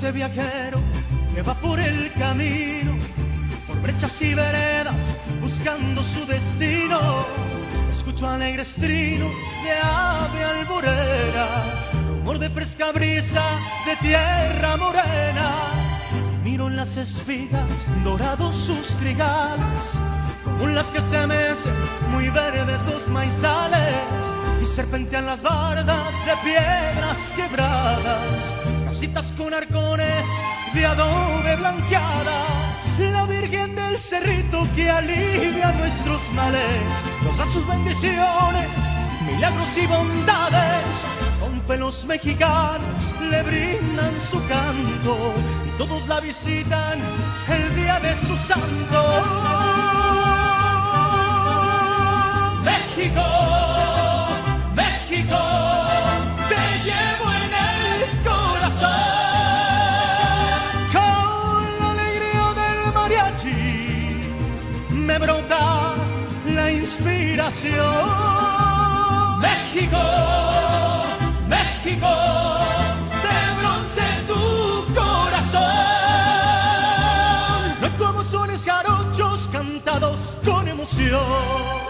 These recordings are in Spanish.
dulce viajero que va por el camino, por brechas y veredas buscando su destino. Escucho alegres trinos de ave alburera, rumor de fresca brisa de tierra morena. Miro en las espigas dorados sus trigales, como las que se mecen muy verdes los maizales, y serpentean las bardas de piedras quebradas, casitas con arcones de adobe blanqueadas. La Virgen del Cerrito que alivia nuestros males nos da sus bendiciones, milagros y bondades. Con fe los mexicanos le brindan su canto y todos la visitan el día de su santo. México, México, te llevo en el corazón. Con la alegría del mariachi me brota la inspiración. México, México, de bronce tu corazón. No como sones jarochos cantados con emoción.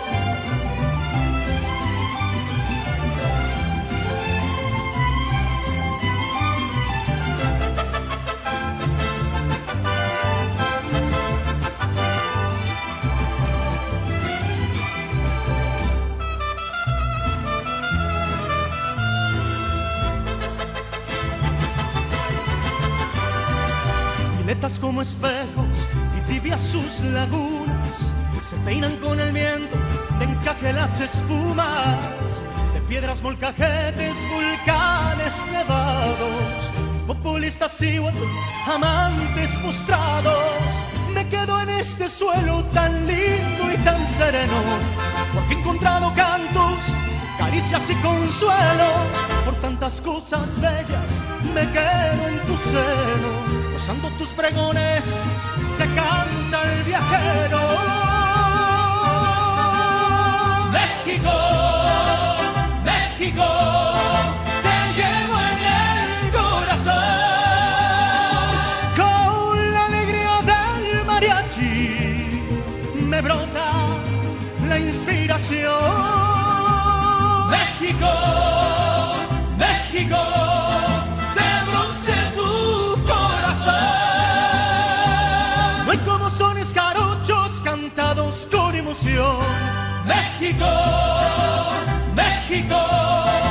Netas como espejos y tibias sus lagunas, se peinan con el viento de encaje las espumas de piedras, molcajetes, volcanes nevados, populistas y amantes postrados. Me quedo en este suelo tan lindo y tan sereno, porque he encontrado cantos, caricias y consuelos. Por tantas cosas bellas me quedo en tu seno, gozando tus pregones, te canta el viajero. México, México, te llevo en el corazón. Con la alegría del mariachi me brota la inspiración. México, México, con emoción. México, México.